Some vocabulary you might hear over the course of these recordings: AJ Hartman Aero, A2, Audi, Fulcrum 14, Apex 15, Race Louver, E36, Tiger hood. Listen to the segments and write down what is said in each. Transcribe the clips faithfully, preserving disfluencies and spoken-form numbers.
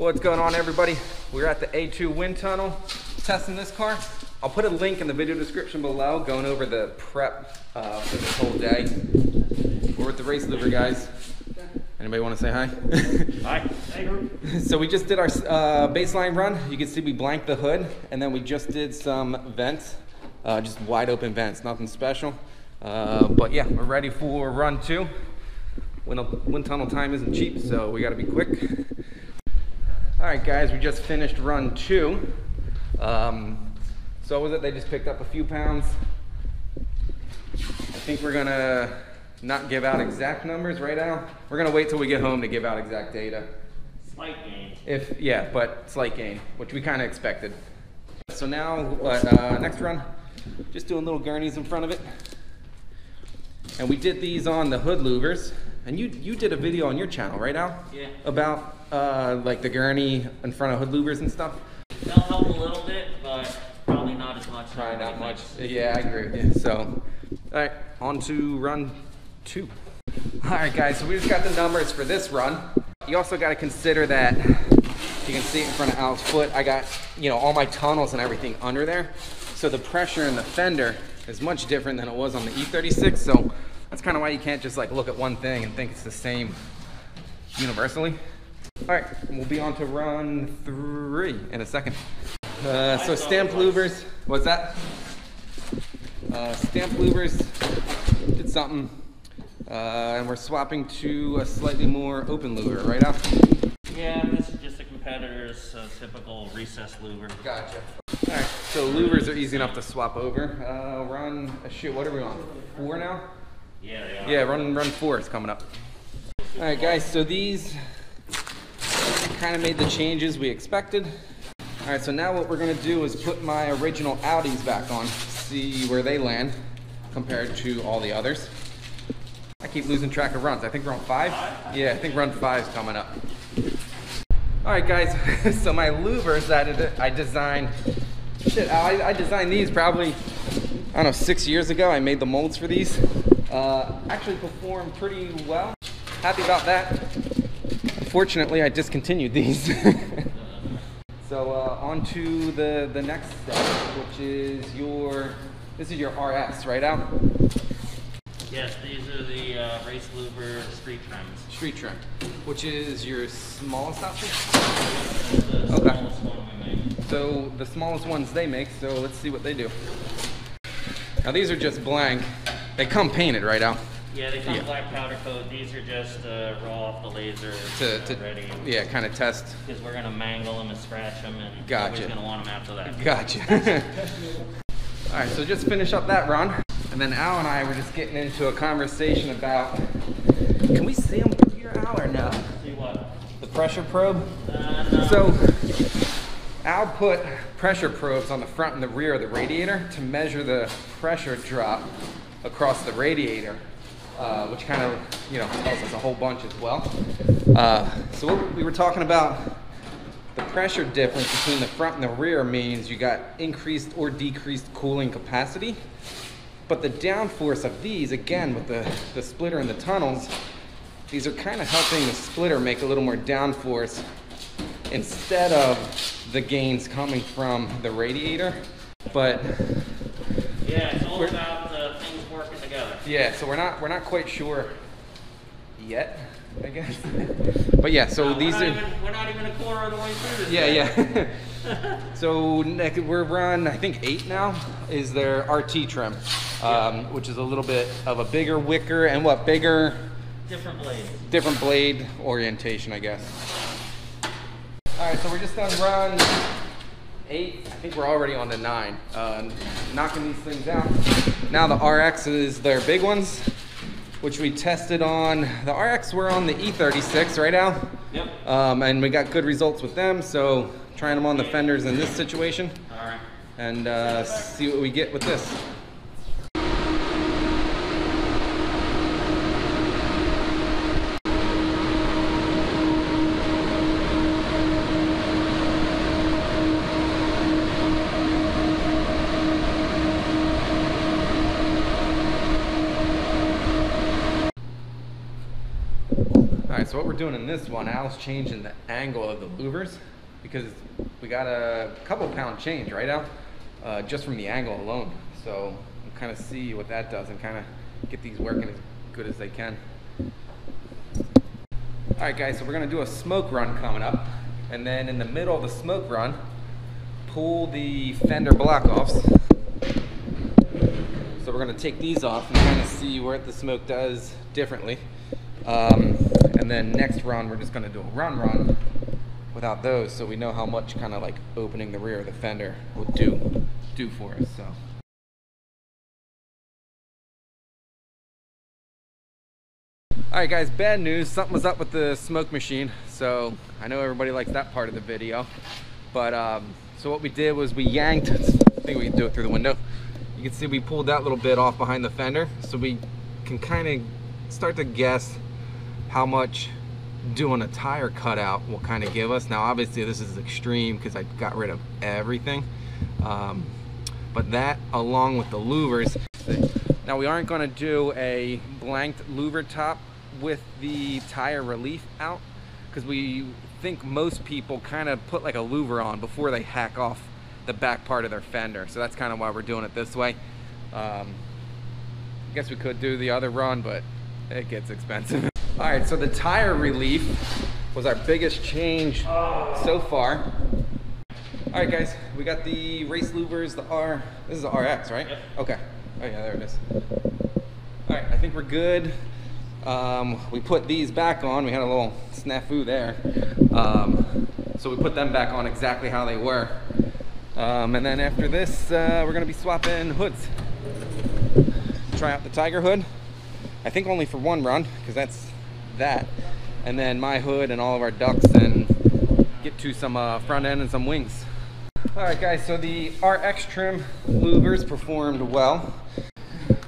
What's going on, everybody? We're at the A two wind tunnel testing this car. I'll put a link in the video description below going over the prep uh, for this whole day. We're with the Race Louver guys. Anybody want to say hi? Hi. Hey, so we just did our uh, baseline run. You can see we blanked the hood, and then we just did some vents, uh, just wide open vents, nothing special. Uh, but yeah, we're ready for run two. Wind, wind tunnel time isn't cheap, so we got to be quick. All right, guys, we just finished run two. Um, so was it? They just picked up a few pounds. I think we're gonna not give out exact numbers right now. We're gonna wait till we get home to give out exact data. Slight gain. If yeah, but slight gain, which we kind of expected. So now, what, uh, next run, just doing little gurneys in front of it. And we did these on the hood louvers. And you you did a video on your channel, right, Al? Yeah. About uh, like the gurney in front of hood louvers and stuff. They'll help a little bit, but probably not as much. Probably not much. Yeah, I agree with you. So, all right, on to run two. All right, guys. So we just got the numbers for this run. You also got to consider that you can see it in front of Al's foot. I got you know all my tunnels and everything under there, so the pressure in the fender is much different than it was on the E thirty-six. So. That's kind of why you can't just like look at one thing and think it's the same universally. All right, we'll be on to run three in a second. Uh, so stamped louvers, what's that? Uh, stamped louvers did something, uh, and we're swapping to a slightly more open louver, right Al? Yeah, this is just a competitor's uh, typical recessed louver. Gotcha. All right, so louvers are easy enough to swap over. Uh, run, shoot, what are we on? Four now? Yeah, they are. Yeah, run, run four is coming up. All right, guys, so these kind of made the changes we expected. All right, so now what we're going to do is put my original Audis back on, see where they land compared to all the others. I keep losing track of runs. I think we're on five. five? Yeah, I think run five is coming up. All right, guys, so my louvers that I designed, shit, I, I designed these probably, I don't know, six years ago. I made the molds for these. Uh, actually performed pretty well. Happy about that. Fortunately, I discontinued these. So uh, on to the, the next step, which is your, this is your R S, right Al? Yes, these are the uh, Race Louver street trims. Street trim, which is your smallest option? The okay. Smallest one we make. So the smallest ones they make, so let's see what they do. Now these are just blank. They come painted, right Al? Yeah, they come yeah. black powder coat. These are just uh, raw off the laser. To, to ready. Yeah, kind of test. Because we're gonna mangle them and scratch them, and gotcha. Nobody's gonna want them after that. Gotcha. All right, so just finish up that run, and then Al and I were just getting into a conversation about. Can we see them here, Al, or no? See what? The pressure probe. Uh, no. So. Al put pressure probes on the front and the rear of the radiator to measure the pressure drop across the radiator, uh, which kind of, you know, tells us a whole bunch as well. Uh, so what we were talking about, the pressure difference between the front and the rear means you got increased or decreased cooling capacity, but the downforce of these, again, with the, the splitter and the tunnels, these are kind of helping the splitter make a little more downforce instead of the gains coming from the radiator, but... Yeah, it's all about Yeah, so we're not we're not quite sure yet, I guess. But yeah, so no, these we're are. Even, we're not even a quarter of the way through this. Yeah, thing. yeah. So next, we're run I think eight now. Is their R T trim, yeah. um, which is a little bit of a bigger wicker and what bigger? Different blade. Different blade orientation, I guess. All right, so we're just on run eight. I think we're already on to nine. Uh, knocking these things out. Now the R X is their big ones, which we tested on. The R X were on the E thirty-six, right Al? Yep. Um, and we got good results with them, so trying them on the fenders in this situation. All right. And uh, see what we get with this. we're doing in this one, Al's changing the angle of the louvers because we got a couple pound change, right Al? Uh, just from the angle alone. So we'll kind of see what that does and kind of get these working as good as they can. All right guys, so we're gonna do a smoke run coming up, and then in the middle of the smoke run, pull the fender block offs. So we're gonna take these off and kind of see what the smoke does differently. Um, and then next run, we're just gonna do a run run without those, so we know how much kind of like opening the rear of the fender will do, do for us, so. All right guys, bad news, something was up with the smoke machine. So I know everybody likes that part of the video, but um, so what we did was we yanked, I think we can do it through the window. You can see we pulled that little bit off behind the fender, so we can kind of start to guess how much doing a tire cutout will kind of give us. Now obviously this is extreme because I got rid of everything, um, but that along with the louvers. Now we aren't going to do a blanked louver top with the tire relief out, because we think most people kind of put like a louver on before they hack off the back part of their fender, so that's kind of why we're doing it this way. um, I guess we could do the other run, but it gets expensive. All right, so the tire relief was our biggest change so far. All right guys, we got the Race Louvers, the R, this is the R X, right? Yep. Okay, oh yeah, there it is. All right, I think we're good. Um, we put these back on. We had a little snafu there. Um, so we put them back on exactly how they were. Um, and then after this, uh, we're going to be swapping hoods. Try out the Tiger hood. I think only for one run, because that's that. And then my hood and all of our ducks, and get to some uh, front end and some wings. All right, guys. So the R X trim louvers performed well.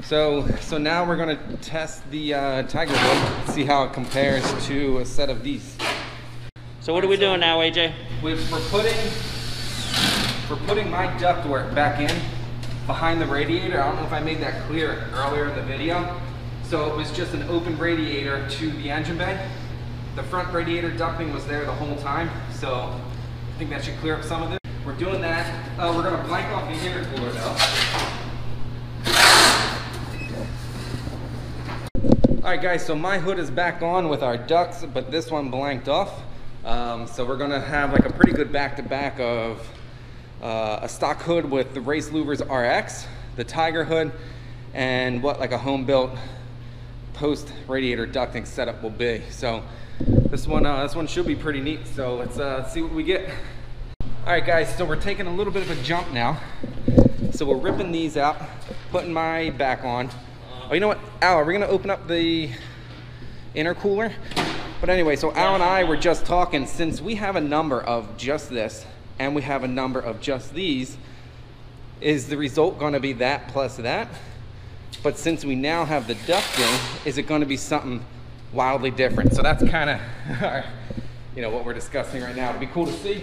So, so now we're going to test the uh, Tiger hood, see how it compares to a set of these. So what are we doing now, A J? We're, we're putting we're putting my ductwork back in behind the radiator. I don't know if I made that clear earlier in the video. So it was just an open radiator to the engine bay. The front radiator ducting was there the whole time, so I think that should clear up some of it. We're doing that. Uh, we're going to blank off the intercooler now. All right guys, so my hood is back on with our ducts, but this one blanked off. Um, so we're gonna have like a pretty good back-to-back of uh, a stock hood with the Race Louvers R X, the Tiger hood, and what like a home-built post radiator ducting setup will be. So this one, uh, this one should be pretty neat. So let's uh, see what we get. All right guys, so we're taking a little bit of a jump now. So we're ripping these out, putting my back on. Oh, you know what, Al, are we gonna open up the intercooler? But anyway, so Al and I were just talking, since we have a number of just this and we have a number of just these, is the result gonna be that plus that? But since we now have the ducting, is it gonna be something wildly different? So that's kinda our, you know, what we're discussing right now. It'd be cool to see.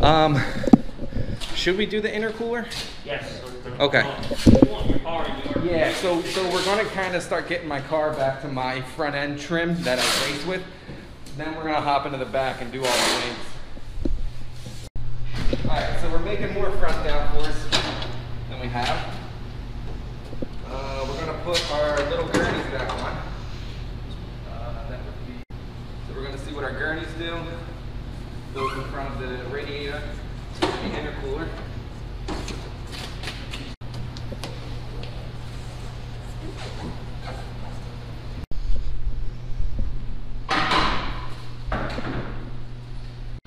Um, should we do the intercooler? Yes. Okay. Yeah, so, so we're going to kind of start getting my car back to my front end trim that I race with. Then we're going to hop into the back and do all the wings. All right, so we're making more front downforce than we have. Uh, we're going to put our little gurneys back on. Uh, that would be, so we're going to see what our gurneys do. Those in front of the radiator, the intercooler.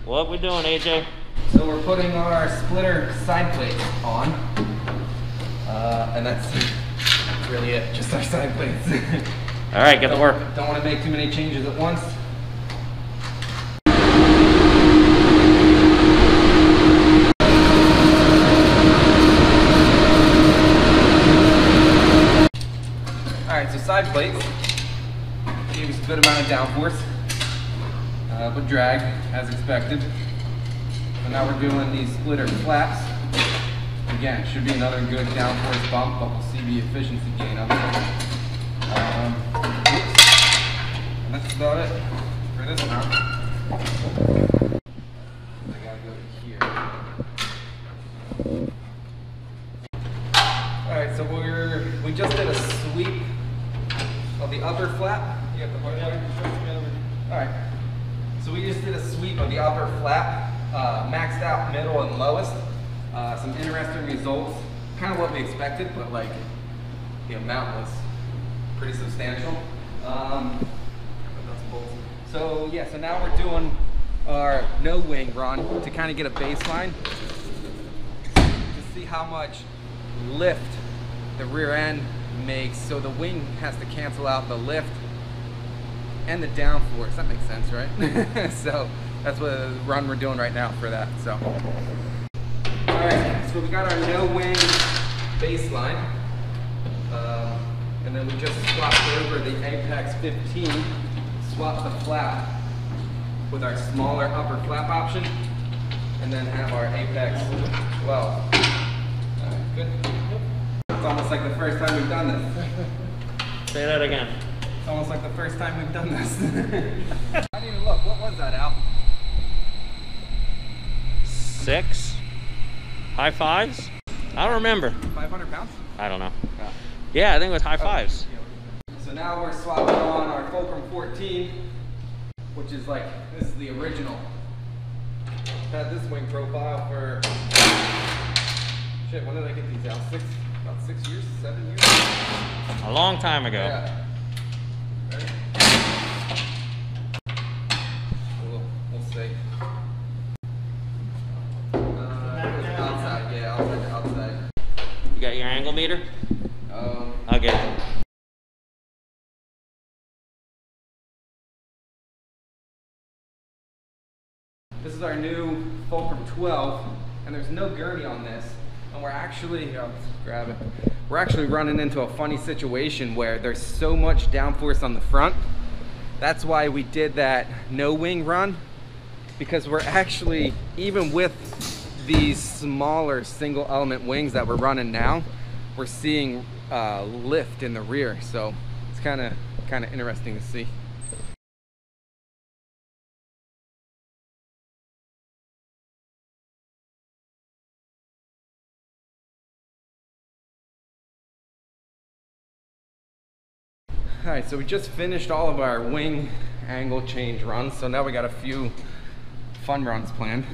What we doing, A J? So we're putting our splitter side plates on, uh, and that's really it, just our side plates. All right, get to work. Don't want to make too many changes at once. All right, so side plates gave us a good amount of downforce. Uh, but drag as expected. So now we're doing these splitter flaps. Again, should be another good downforce bump, but we'll see the efficiency gain of it. Um, that's about it for this now. I gotta go to here. Alright, so we're we just did a sweep of the upper flap. You got the part there? Alright. So we just did a sweep of the upper flap, uh, maxed out middle and lowest. Uh, some interesting results. Kind of what we expected, but like the amount was pretty substantial. Um, so yeah, so now we're doing our no wing run to kind of get a baseline to see how much lift the rear end makes. So the wing has to cancel out the lift and the downforce. That makes sense, right? So that's what the run we're doing right now for that. So all right, so we got our no wing baseline. Uh, and then we just swapped over the Apex fifteen, swap the flap with our smaller upper flap option, and then have our Apex twelve. Alright, good. It's almost like the first time we've done this. Say that again. It's almost like the first time we've done this. I need to look. What was that, Al? Six? High fives? I don't remember. five hundred pounds? I don't know. Yeah. Yeah, I think it was high fives. So now we're swapping on our Fulcrum fourteen, which is like, this is the original. Had this wing profile for, shit, when did I get these out? Six, about six years, seven years? A long time ago. Yeah. Right. We'll, we'll see. Uh, outside, yeah, outside to outside. You got your angle meter? Um, I'll get it. This is our new Fulcrum twelve, and there's no gurney on this. And we're actually, oh, let's grab it. We're actually running into a funny situation where there's so much downforce on the front. That's why we did that no wing run, because we're actually, even with these smaller single element wings that we're running now, we're seeing Uh, lift in the rear, so it's kind of kind of interesting to see. All right, so we just finished all of our wing angle change runs, so now we got a few fun runs planned.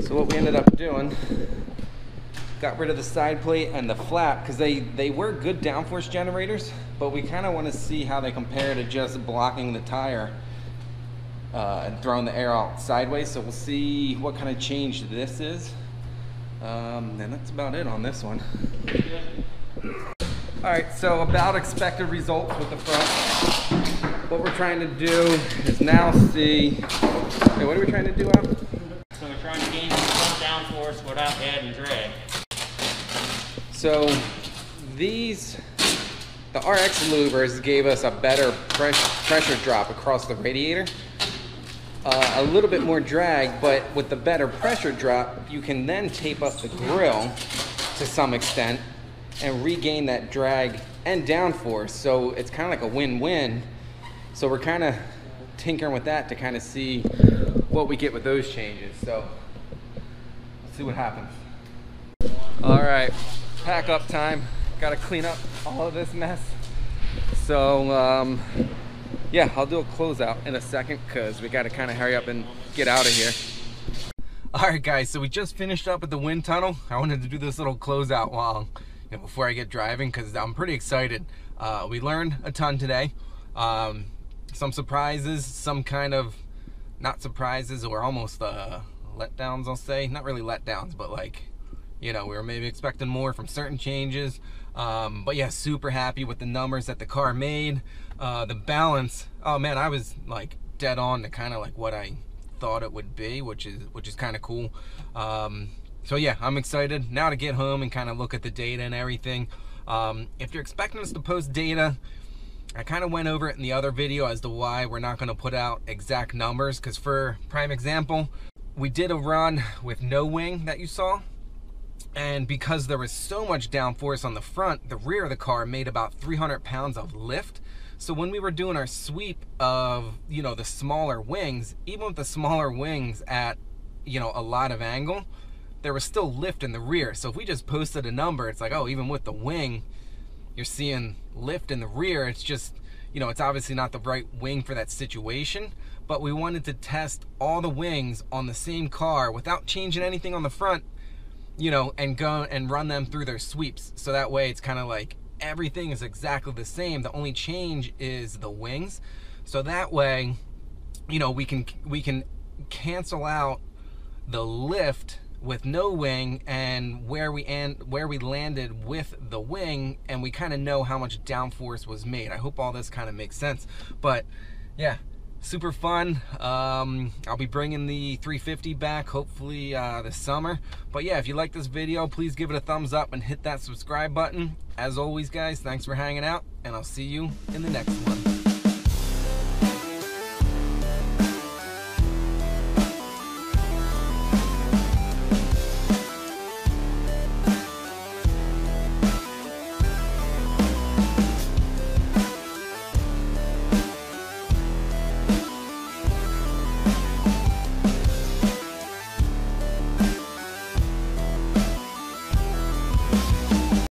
So what we ended up doing, got rid of the side plate and the flap because they, they were good downforce generators, but we kind of want to see how they compare to just blocking the tire uh, and throwing the air out sideways. So we'll see what kind of change this is. Um, and that's about it on this one. All right, so about expected results with the front. What we're trying to do is now see, hey, what are we trying to do out? So we're trying to gain some downforce without adding drag. So these, the R X louvers gave us a better pressure, pressure drop across the radiator. Uh, a little bit more drag, but with the better pressure drop, you can then tape up the grill to some extent and regain that drag and downforce. So it's kind of like a win-win. So we're kind of tinkering with that to kind of see what we get with those changes. So let's see what happens. All right. Pack up time. Gotta clean up all of this mess. So um, yeah, I'll do a closeout in a second because we gotta kind of hurry up and get out of here. All right, guys. So we just finished up at the wind tunnel. I wanted to do this little closeout while, you know, before I get driving because I'm pretty excited. Uh, we learned a ton today. Um, some surprises, some kind of not surprises or almost uh, letdowns. I'll say not really letdowns, but like, you know, we were maybe expecting more from certain changes. Um, but yeah, super happy with the numbers that the car made. Uh, the balance, oh man, I was like dead on to kind of like what I thought it would be, which is which is kind of cool. Um, so yeah, I'm excited now to get home and kind of look at the data and everything. Um, if you're expecting us to post data, I kind of went over it in the other video as to why we're not going to put out exact numbers. Because for prime example, we did a run with no wing that you saw. And because there was so much downforce on the front, the rear of the car made about three hundred pounds of lift. So when we were doing our sweep of, you know, the smaller wings, even with the smaller wings at, you know, a lot of angle, there was still lift in the rear. So if we just posted a number, it's like, oh, even with the wing, you're seeing lift in the rear. It's just, you know, it's obviously not the right wing for that situation, but we wanted to test all the wings on the same car without changing anything on the front, you know, and go and run them through their sweeps. So that way it's kind of like everything is exactly the same. The only change is the wings. So that way, you know, we can we can cancel out the lift with no wing and where we and where we landed with the wing, and we kind of know how much downforce was made. I hope all this kind of makes sense, but yeah, super fun. um, I'll be bringing the three fifty back hopefully uh, this summer. But yeah, if you like this video, please give it a thumbs up and hit that subscribe button. As always guys, thanks for hanging out, and I'll see you in the next one.